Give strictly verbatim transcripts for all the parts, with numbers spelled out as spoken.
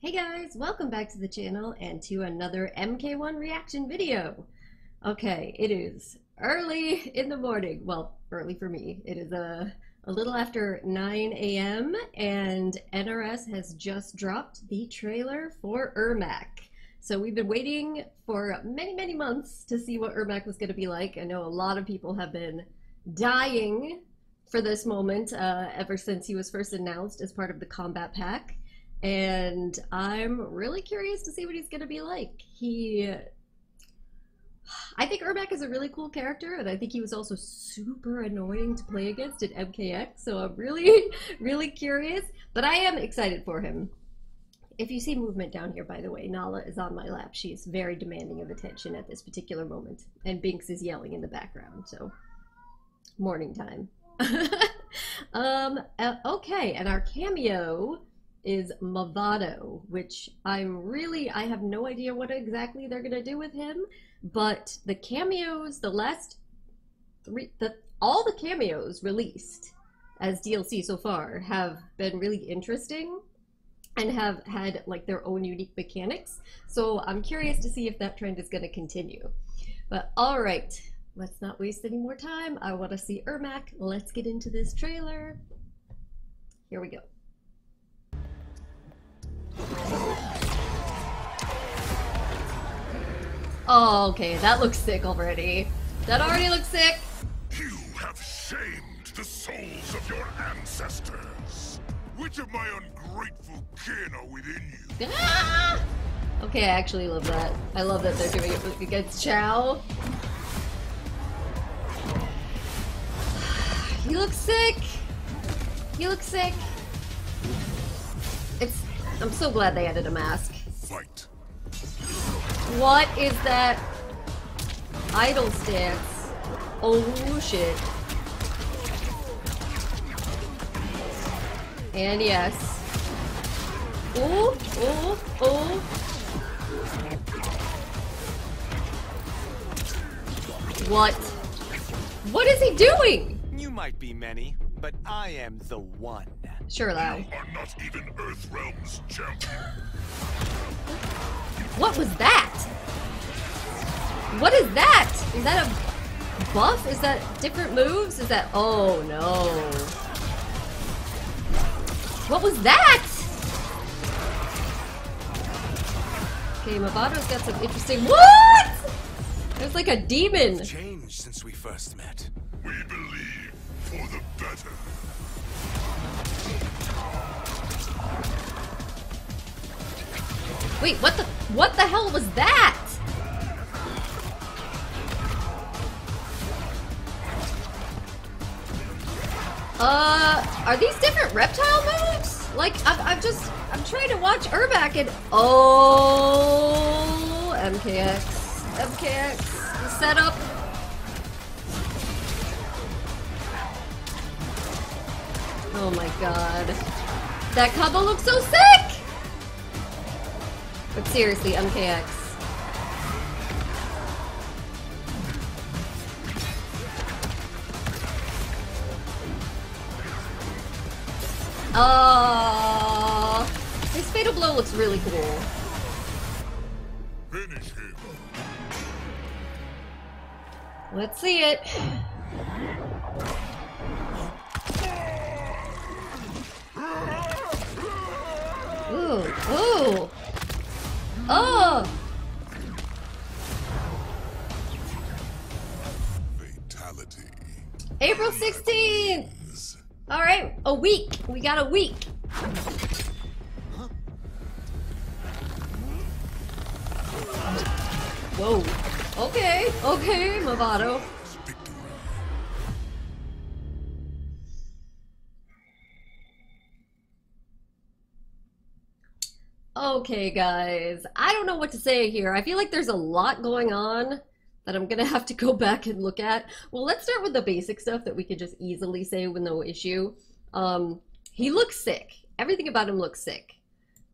Hey guys, welcome back to the channel and to another M K one reaction video. Okay, it is early in the morning. Well, early for me. It is a, a little after nine A M and N R S has just dropped the trailer for Ermac. So we've been waiting for many, many months to see what Ermac was going to be like. I know a lot of people have been dying for this moment uh, ever since he was first announced as part of the Kombat Pack. And I'm really curious to see what he's going to be like. He, I think Ermac is a really cool character, and I think he was also super annoying to play against at M K X, so I'm really, really curious. But I am excited for him. If you see movement down here, by the way, Nala is on my lap. She's very demanding of attention at this particular moment, and Binx is yelling in the background, so morning time. um, okay, and our cameo is Mavado, which I'm really, I have no idea what exactly they're gonna do with him, but the cameos, the last three, the, all the cameos released as D L C so far have been really interesting and have had like their own unique mechanics. So I'm curious to see if that trend is gonna continue. But all right, let's not waste any more time. I wanna see Ermac. Let's get into this trailer. Here we go. Oh, okay, that looks sick already. That already looks sick. You have shamed the souls of your ancestors. Which of my ungrateful kin are within you? Ah! Okay, I actually love that. I love that they're doing it against Shao. He looks sick. He looks sick. It's. I'm so glad they added a mask. Fight. What is that idol stance? Oh shit. And yes. Oh, oh, oh. What? What is he doing? You might be many, but I am the one. Sure, Lau. You are not even Earthrealm's champion. What was that? What is that? Is that a buff? Is that different moves? Is that... Oh, no. What was that? Okay, Mavado's got some interesting... What? There's like a demon. It's changed since we first met. We believe for the better. Wait, what the what the hell was that? Uh, are these different reptile moves? Like, I'm, I'm just I'm trying to watch Ermac and oh, M K X, M K X, the setup. Oh my god, that combo looks so sick. But seriously, M K X. Oh, his fatal blow looks really cool. Finish him. Let's see it. Ooh, ooh. Oh! Fatality. April sixteenth! Alright, a week. We got a week. Huh? Whoa. Okay, okay, Mavado. Okay guys, I don't know what to say here. I feel like there's a lot going on that I'm gonna have to go back and look at. Well, let's start with the basic stuff that we can just easily say with no issue. Um, he looks sick. Everything about him looks sick.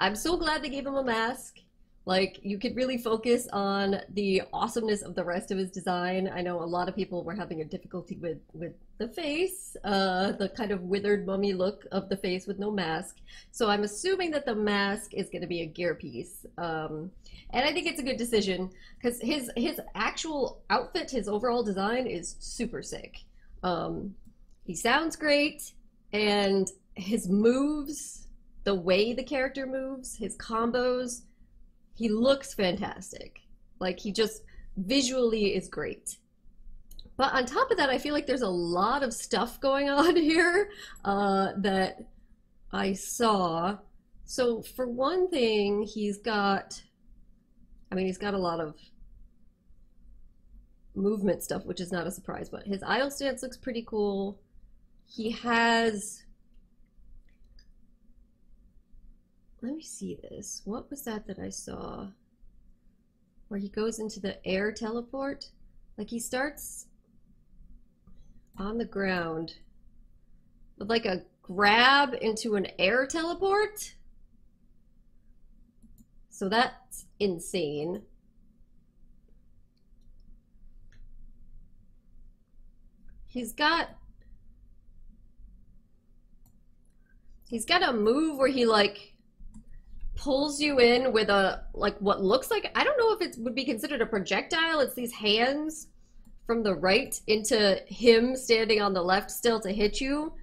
I'm so glad they gave him a mask. Like, you could really focus on the awesomeness of the rest of his design. I know a lot of people were having a difficulty with, with the face, uh, the kind of withered mummy look of the face with no mask. So I'm assuming that the mask is going to be a gear piece. Um, and I think it's a good decision because his, his actual outfit, his overall design is super sick. Um, he sounds great, and his moves, the way the character moves, his combos, he looks fantastic. Like, he just visually is great. But on top of that, I feel like there's a lot of stuff going on here uh, that I saw. So for one thing, he's got, I mean, he's got a lot of movement stuff, which is not a surprise, but his idle stance looks pretty cool. He has, let me see this. What was that that I saw? Where he goes into the air teleport? Like, he starts on the ground with like a grab into an air teleport. So that's insane. He's got, he's got a move where he like pulls you in with a, like, what looks like, I don't know if it would be considered a projectile. It's these hands from the right into him standing on the left still to hit you.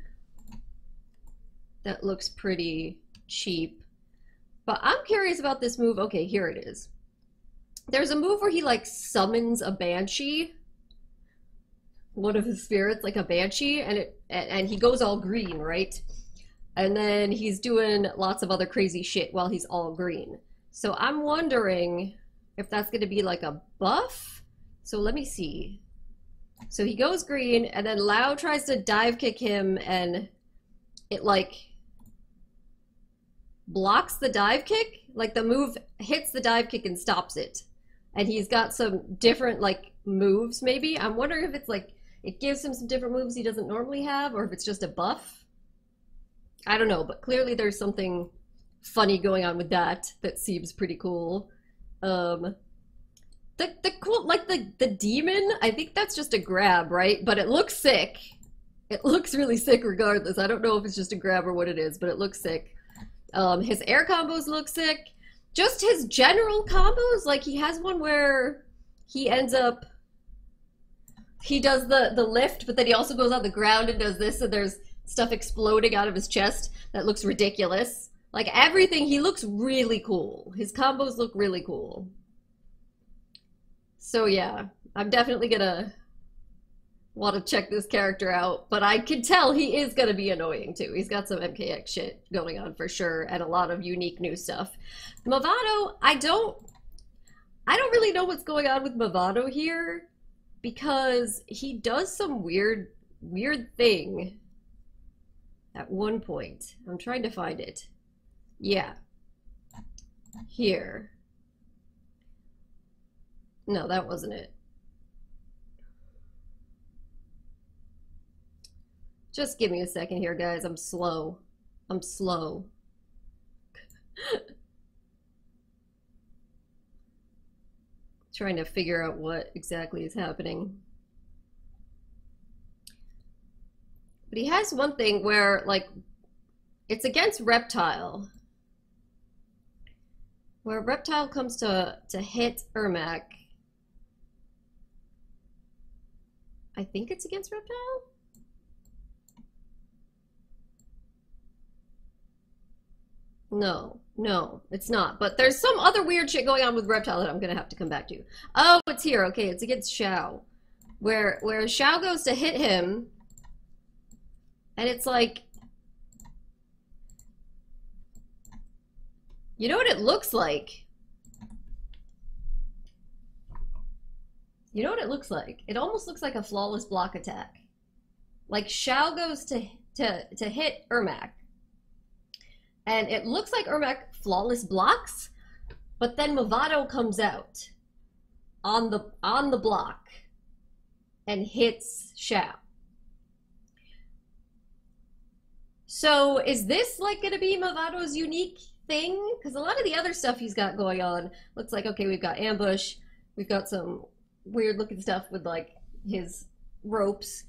That looks pretty cheap. But I'm curious about this move. Okay, here it is. There's a move where he, like, summons a banshee, one of his spirits, like a banshee, and it and, and he goes all green, right? And then he's doing lots of other crazy shit while he's all green. So I'm wondering if that's going to be like a buff. So let me see. So he goes green, and then Lao tries to dive kick him, and it like blocks the dive kick. Like, the move hits the dive kick and stops it. And he's got some different like moves maybe. I'm wondering if it's like, it gives him some different moves he doesn't normally have, or if it's just a buff. I don't know, but clearly there's something funny going on with that that seems pretty cool. Um, the the cool, like the the demon, I think that's just a grab, right? But it looks sick. It looks really sick regardless. I don't know if it's just a grab or what it is, but it looks sick. Um, his air combos look sick. Just his general combos, like he has one where he ends up, he does the the lift, but then he also goes on the ground and does this, so there's stuff exploding out of his chest that looks ridiculous. Like, everything, he looks really cool. His combos look really cool. So yeah, I'm definitely gonna want to check this character out, but I can tell he is gonna be annoying too. He's got some M K X shit going on for sure, and a lot of unique new stuff. Mavado, I don't, I don't really know what's going on with Mavado here, because he does some weird, weird thing at one point. I'm trying to find it. Yeah. Here. No, that wasn't it. Just give me a second here, guys. I'm slow. I'm slow. Trying to figure out what exactly is happening. But he has one thing where, like, it's against Reptile, where Reptile comes to, to hit Ermac. I think it's against Reptile? No, no, it's not. But there's some other weird shit going on with Reptile that I'm going to have to come back to. Oh, it's here. Okay, it's against Shao, where, where Shao goes to hit him. And it's like, you know what it looks like? You know what it looks like? It almost looks like a flawless block attack. Like, Shao goes to, to, to hit Ermac, and it looks like Ermac flawless blocks, but then Mavado comes out on the, on the block and hits Shao. So is this like going to be Mavado's unique thing, because a lot of the other stuff he's got going on looks like, okay, we've got ambush, we've got some weird looking stuff with like his ropes.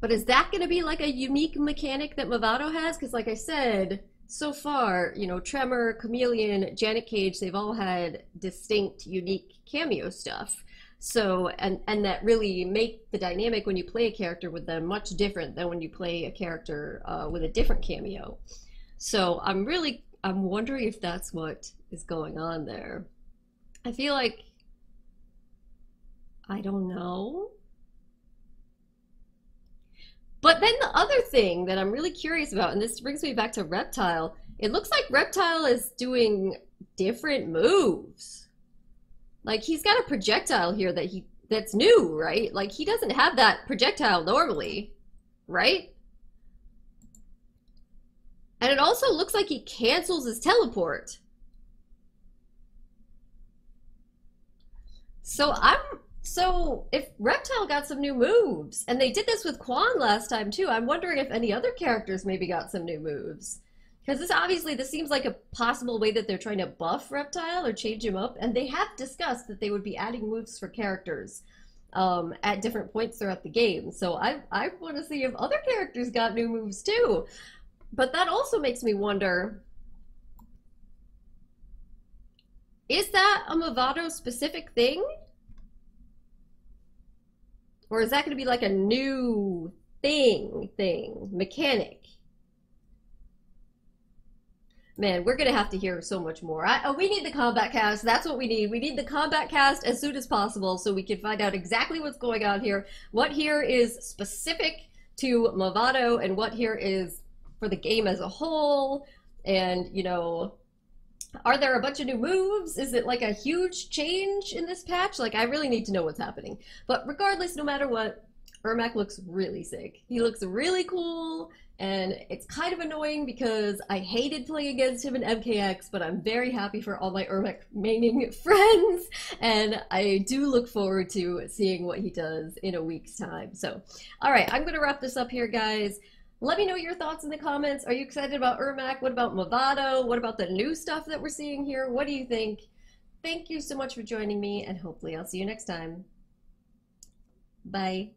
But is that going to be like a unique mechanic that Mavado has? Because like I said, so far, you know, Tremor, Chameleon, Jenna Cage, they've all had distinct, unique cameo stuff. So, and, and that really make the dynamic when you play a character with them much different than when you play a character uh, with a different cameo. So I'm really, I'm wondering if that's what is going on there. I feel like, I don't know. But then the other thing that I'm really curious about, and this brings me back to Reptile, it looks like Reptile is doing different moves. Like, he's got a projectile here that he that's new, right? Like, he doesn't have that projectile normally, right? And it also looks like he cancels his teleport. So I'm so if Reptile got some new moves, and they did this with Quan last time too, I'm wondering if any other characters maybe got some new moves. Because this obviously, this seems like a possible way that they're trying to buff Reptile or change him up. And they have discussed that they would be adding moves for characters um, at different points throughout the game. So I, I want to see if other characters got new moves too. But that also makes me wonder, is that a Mavado specific thing? Or is that going to be like a new thing, thing, mechanic? Man, we're gonna have to hear so much more. I, oh, we need the Kombat Kast. That's what we need. We need the Kombat Kast as soon as possible so we can find out exactly what's going on here. What here is specific to Mavado, and what here is for the game as a whole. And you know, are there a bunch of new moves? Is it like a huge change in this patch? Like, I really need to know what's happening. But regardless, no matter what, Ermac looks really sick. He looks really cool. And it's kind of annoying because I hated playing against him in M K X, but I'm very happy for all my Ermac remaining friends. And I do look forward to seeing what he does in a week's time. So, all right, I'm going to wrap this up here, guys. Let me know your thoughts in the comments. Are you excited about Ermac? What about Mavado? What about the new stuff that we're seeing here? What do you think? Thank you so much for joining me, and hopefully I'll see you next time. Bye.